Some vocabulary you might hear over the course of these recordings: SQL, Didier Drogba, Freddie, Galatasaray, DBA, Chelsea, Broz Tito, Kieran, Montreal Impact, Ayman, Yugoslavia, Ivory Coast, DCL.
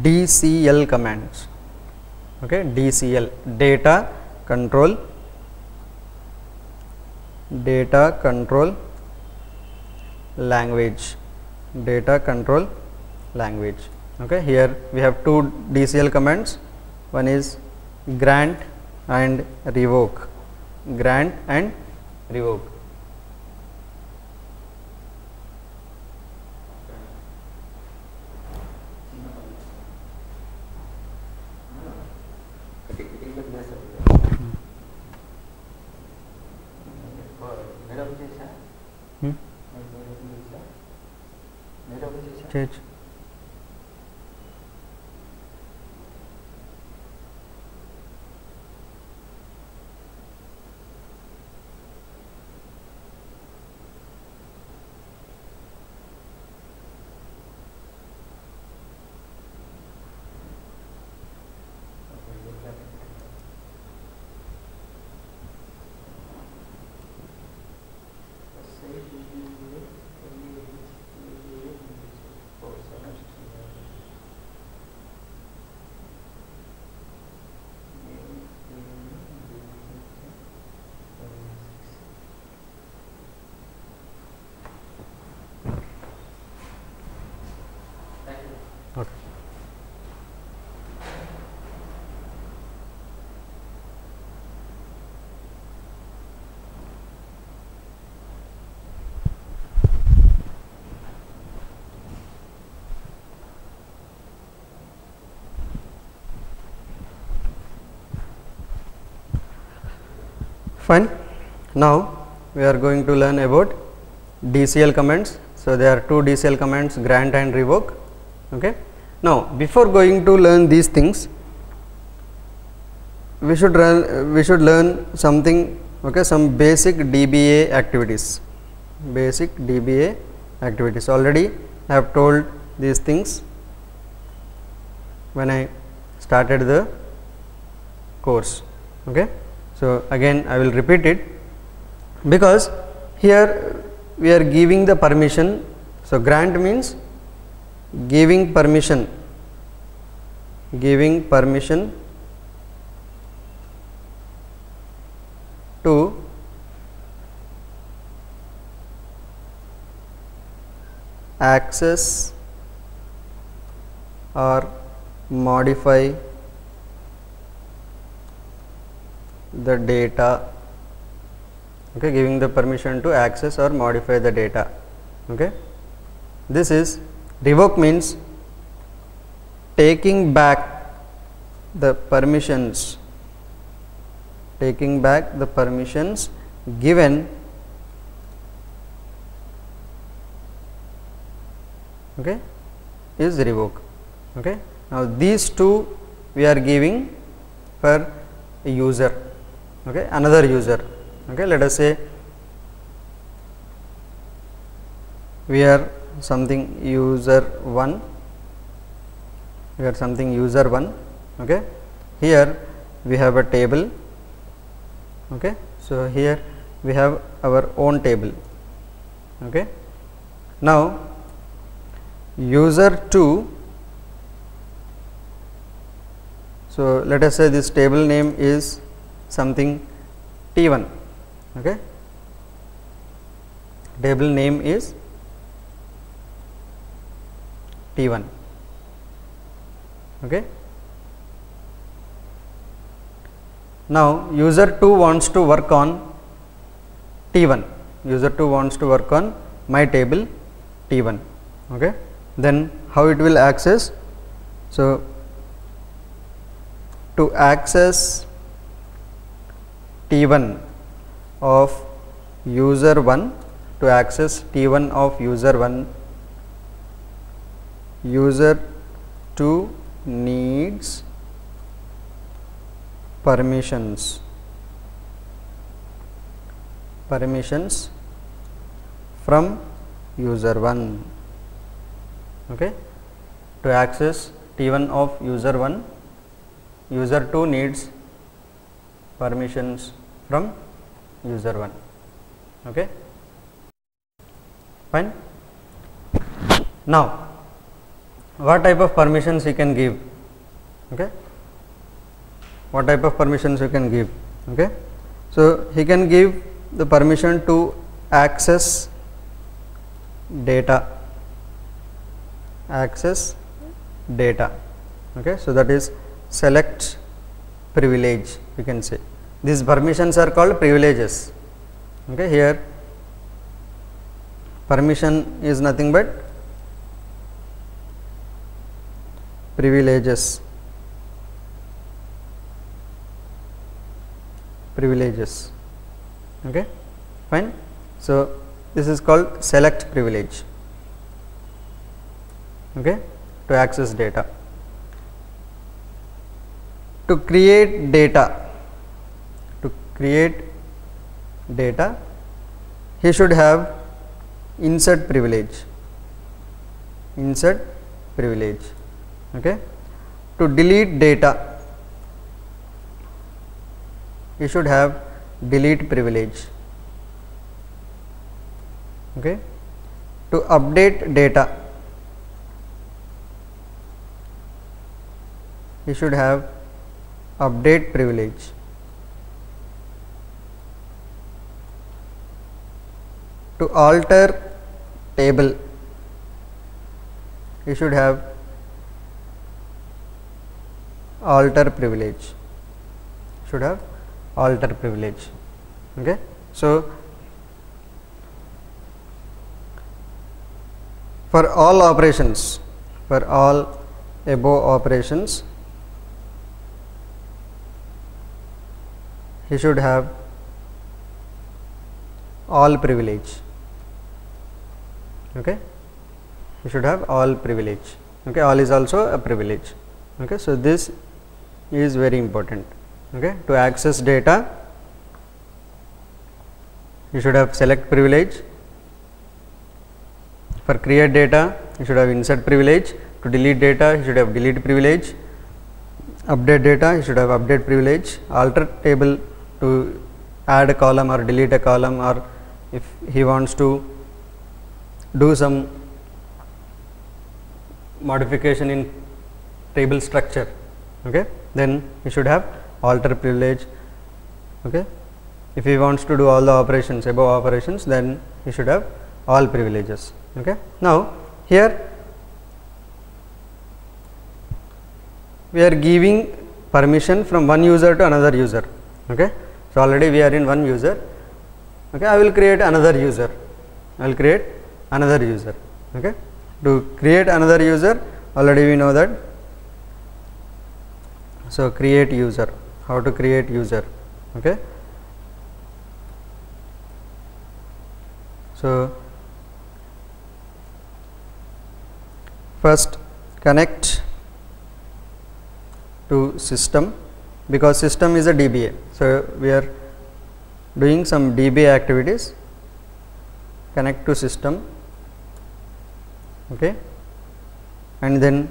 DCL commands. Okay, DCL, data control language. Okay, here we have two DCL commands. One is grant and revoke, grant and revoke. Fine. Now we are going to learn about DCL commands. So there are two DCL commands, grant and revoke. Okay. Now before going to learn these things, we should learn something. Okay, some basic DBA activities. Already I have told these things when I started the course. Okay. So again I will repeat it, because here we are giving the permission. So grant means giving permission to access or modify the data. Okay, giving the permission to access or modify the data. Okay, this is revoke means taking back the permissions given. Okay, is revoke. Okay, now these two we are giving for a user. Okay, another user. Okay, let us say we are something user1. Okay, here we have a table. Okay, so here we have our own table. Okay, now user2. So let us say this table name is something T1. Okay, table name is T1. Okay, now user2 wants to work on T1. My table T1. Okay, then how it will access? So to access T1 of user 1, user 2 needs permissions from user 1. Okay, to access T1 of user 1, user 2 needs permissions from user 1. Okay, fine. Now what type of permissions you can give, okay? What type of permissions you can give, okay? So, he can give the permission to access data, okay? So, that is select privilege, you can say. These permissions are called privileges, okay? Here permission is nothing but privileges, okay, fine. So, this is called select privilege, okay, to access data. To create data, he should have insert privilege, okay. To delete data, you should have delete privilege, okay. To update data, you should have update privilege, to alter table, you should have alter privilege, okay. So, for all operations, for all above operations, he should have all privilege, okay. He should have all privilege, okay. All is also a privilege, okay. So, this is very important, okay. To access data, you should have select privilege. For create data, you should have insert privilege. To delete data, you should have delete privilege. Update data, you should have update privilege. Alter table, to add a column or delete a column, or if he wants to do some modification in table structure, okay, then you should have alter privilege, okay. If he wants to do all the operations, above operations, then he should have all privileges, okay. Now, here we are giving permission from one user to another user, okay. So, already we are in one user, okay. I will create another user, okay. To create another user, already we know that. So, create user, how to create user, okay. So, first connect to system, because system is a DBA. So, we are doing some DBA activities. Connect to system, okay, and then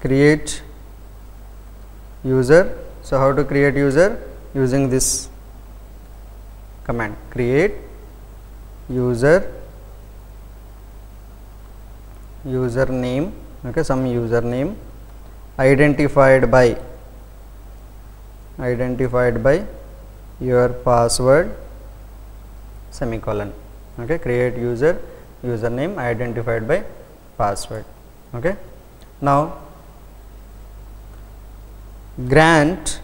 create user. So, how to create user? Using this command, create user, username, okay, some username identified by, your password, semicolon, okay. Create user, username identified by password, okay. Now, grant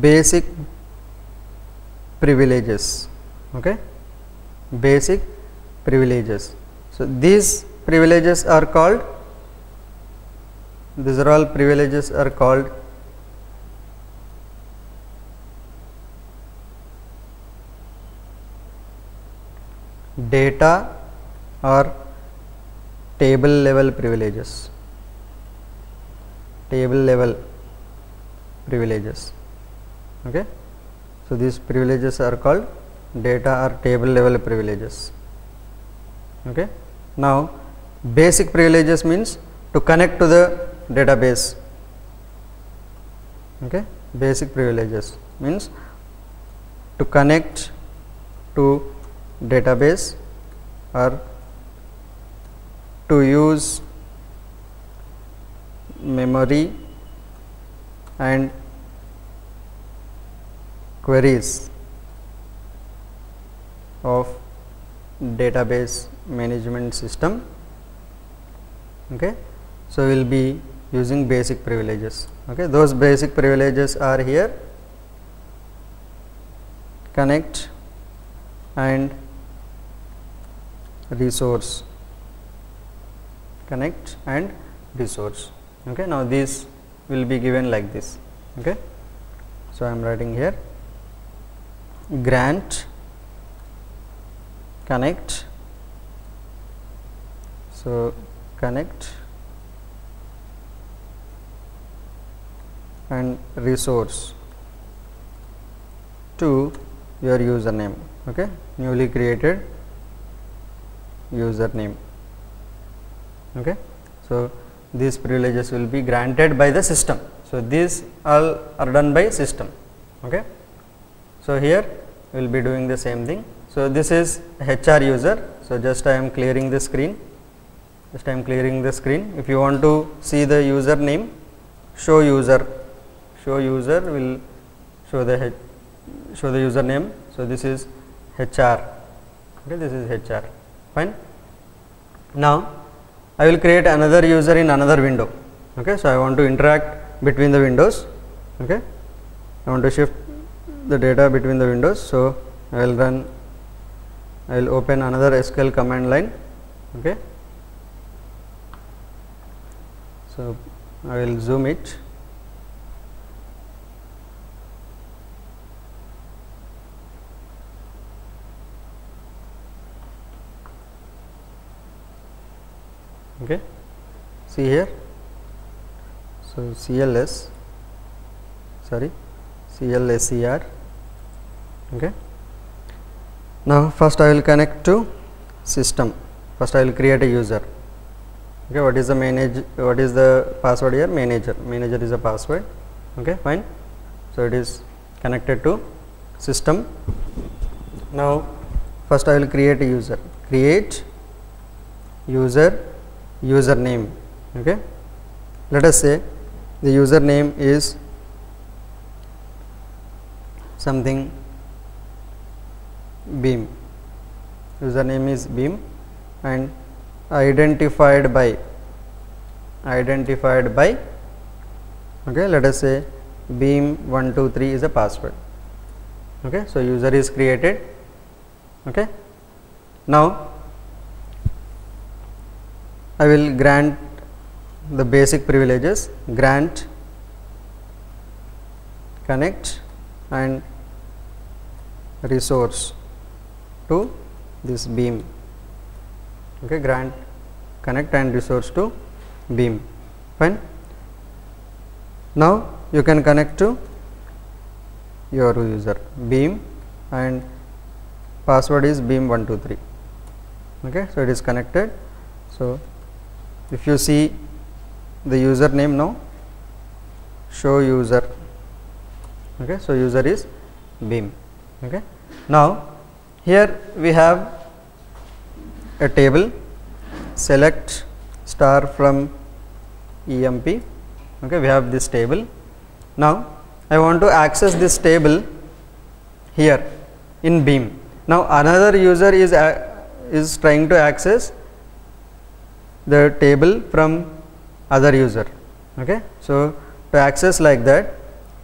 basic privileges, okay, basic privileges. So, these privileges are called, these are all privileges are called data or table level privileges, okay. So, these privileges are called data or table level privileges, okay. Now, basic privileges means to connect to the database, okay. basic privileges, means to connect to database or to use memory and queries of database management system. Okay. So, we will be using basic privileges. Okay. Those basic privileges are here: connect and resource, connect and resource. Okay. Now, these will be given like this. Okay. So, I am writing here grant, connect. So, connect and resource to your username, okay, newly created username. Okay. So, these privileges will be granted by the system. So, these all are done by system. Okay. So, here we will be doing the same thing. So, this is HR user. So, just I am clearing the screen. If you want to see the username, show user. Show user will show the username. So, this is HR. Okay, this is HR. Fine. Now, I will create another user in another window. Okay, so, I want to interact between the windows. Okay, I want to shift the data between the windows. So, I will open another SQL command line. Okay. So, I will zoom it. Okay. See here. So, CLSER. Okay. Now, first I will connect to system. First I will create a user. Okay, what is the password here? Manager. Manager is a password. Okay, fine. So, it is connected to system. Now, first I will create a user. Create user, username. Okay. Let us say the username is something Beam. Username is Beam and identified by, okay, let us say beam123 is a password. Okay, so user is created. Okay. Now, I will grant the basic privileges: grant, connect and resource to this Beam. Okay, grant, connect and resource to Beam. Fine. Now, you can connect to your user Beam and password is beam123. Okay, so it is connected. So, if you see the username now, show user. Okay, so user is Beam. Okay. Now, here we have a table, select star from emp. Okay, we have this table. Now, I want to access this table here in Beam. Now, another user is trying to access the table from other user. Okay. So, to access like that,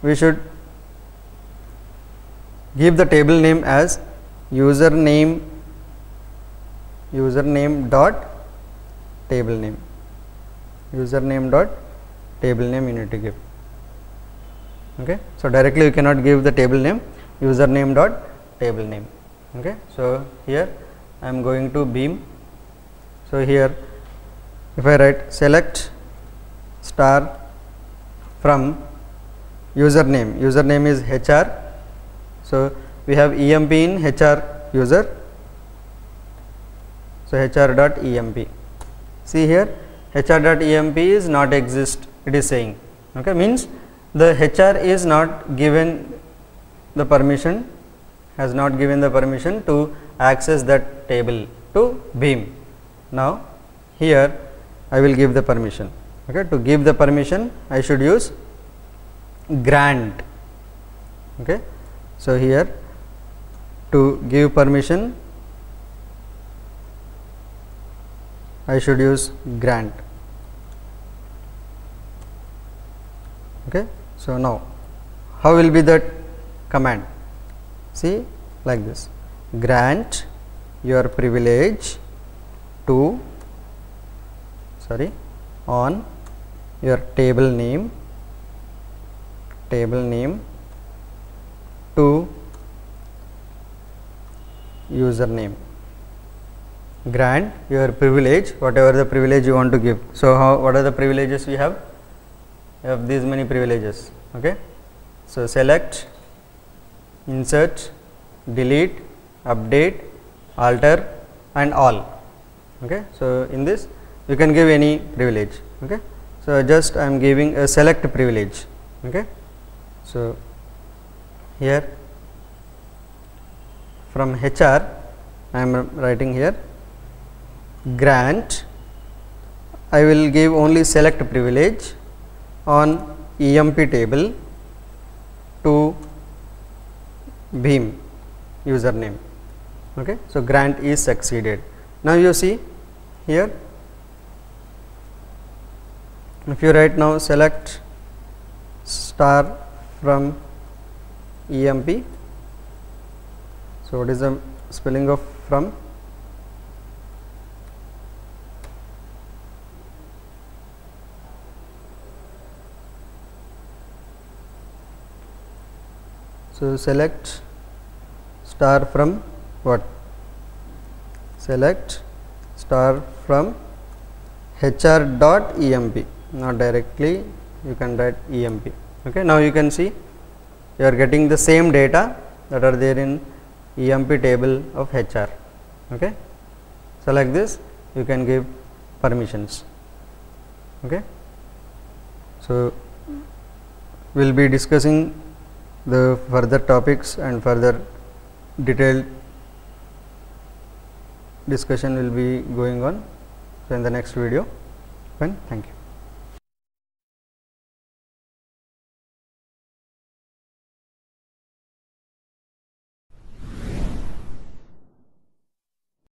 we should give the table name as username dot table name. You need to give. Okay. So, directly you cannot give the table name, username dot table name. Okay. So, here I am going to Beam. So, here if I write select star from username, username is HR. So, we have emp in HR user. So, hr.emp. See here, hr.emp is not exist, it is saying. Okay, means the HR is not given the permission, has not given the permission to access that table to BEAM. Now, here I will give the permission. Okay, to give the permission I should use grant. Okay. So, here to give permission I should use grant. Okay. So, now how will be that command? See, like this: grant your privilege to, sorry, on your table name to username. Grant your privilege, whatever the privilege you want to give. So, what are the privileges we have? We have these many privileges. Okay. So, select, insert, delete, update, alter and all. Okay. So, in this you can give any privilege. Okay. So, just I am giving a select privilege. Okay. So, here from HR I am writing here grant, I will give only select privilege on EMP table to BEAM username. Okay. So, grant is succeeded. Now, you see here if you write now select star from EMP. So, what is the spelling of from? So, select star from what? Select star from HR dot EMP, not directly you can write EMP. Okay. Now, you can see you are getting the same data that are there in EMP table of HR. Okay. So, like this you can give permissions. Okay. So, we will be discussing the further topics and further detailed discussion will be going on. So, in the next video. Thank you.